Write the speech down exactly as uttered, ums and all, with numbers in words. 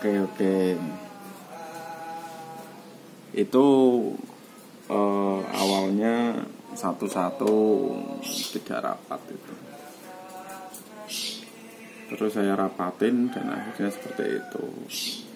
Oke oke itu eh, awalnya satu-satu tidak rapat itu, terus saya rapatin dan akhirnya seperti itu.